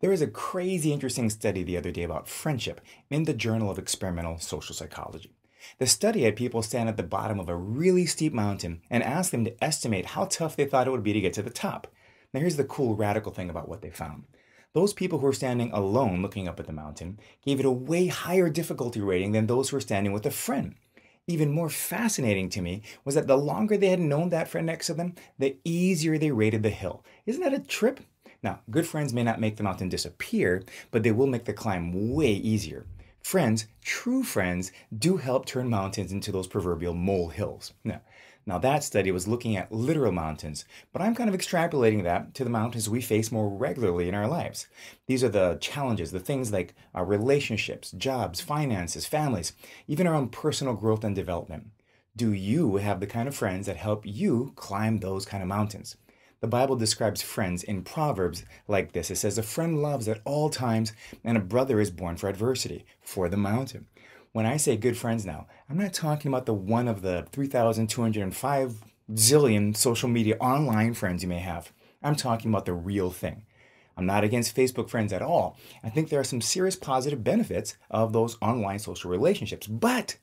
There was a crazy interesting study the other day about friendship in the Journal of Experimental Social Psychology. The study had people stand at the bottom of a really steep mountain and asked them to estimate how tough they thought it would be to get to the top. Now here's the cool radical thing about what they found. Those people who were standing alone looking up at the mountain gave it a way higher difficulty rating than those who were standing with a friend. Even more fascinating to me was that the longer they had known that friend next to them, the easier they rated the hill. Isn't that a trip? Now, good friends may not make the mountain disappear, but they will make the climb way easier. Friends, true friends, do help turn mountains into those proverbial molehills. Now that study was looking at literal mountains, but I'm kind of extrapolating that to the mountains we face more regularly in our lives. These are the challenges, the things like our relationships, jobs, finances, families, even our own personal growth and development. Do you have the kind of friends that help you climb those kind of mountains? The Bible describes friends in Proverbs like this. It says, "A friend loves at all times, and a brother is born for adversity, for the mountain." When I say good friends now, I'm not talking about the one of the 3,205 zillion social media online friends you may have. I'm talking about the real thing. I'm not against Facebook friends at all. I think there are some serious positive benefits of those online social relationships, but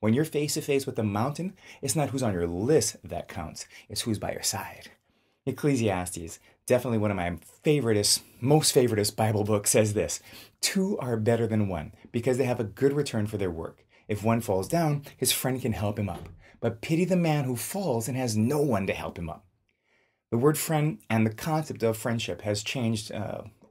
when you're face-to-face with the mountain, it's not who's on your list that counts. It's who's by your side. Ecclesiastes, definitely one of my most favoritist Bible books, says this: "Two are better than one, because they have a good return for their work. If one falls down, his friend can help him up. But pity the man who falls and has no one to help him up." The word friend and the concept of friendship has changed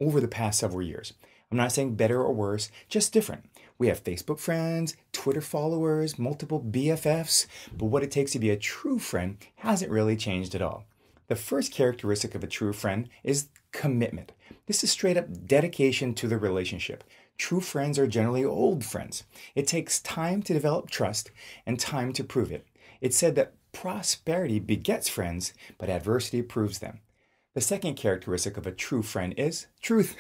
over the past several years. I'm not saying better or worse, just different. We have Facebook friends, Twitter followers, multiple BFFs, but what it takes to be a true friend hasn't really changed at all. The first characteristic of a true friend is commitment. This is straight up dedication to the relationship. True friends are generally old friends. It takes time to develop trust and time to prove it. It's said that prosperity begets friends, but adversity proves them. The second characteristic of a true friend is truth.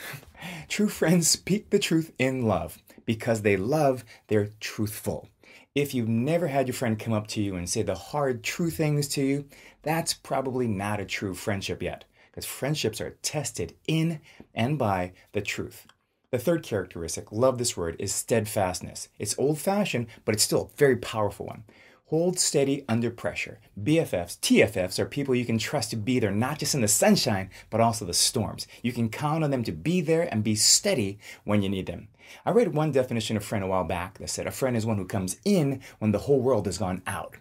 True friends speak the truth in love. Because they love, they're truthful. If you've never had your friend come up to you and say the hard, true things to you, that's probably not a true friendship yet, because friendships are tested in and by the truth. The third characteristic, love this word, is steadfastness. It's old-fashioned, but it's still a very powerful one. Hold steady under pressure. BFFs, TFFs are people you can trust to be there, not just in the sunshine, but also the storms. You can count on them to be there and be steady when you need them. I read one definition of friend a while back that said, "A friend is one who comes in when the whole world has gone out."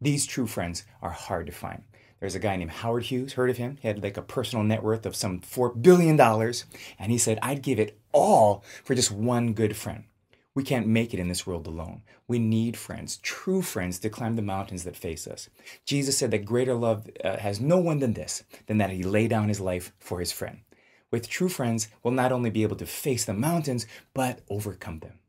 These true friends are hard to find. There's a guy named Howard Hughes, heard of him? He had like a personal net worth of some $4 billion, and he said, "I'd give it all for just one good friend." We can't make it in this world alone. We need friends, true friends, to climb the mountains that face us. Jesus said that greater love has no one than this, than that he lay down his life for his friend. With true friends, we'll not only be able to face the mountains, but overcome them.